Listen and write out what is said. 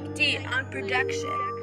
Mike D on production.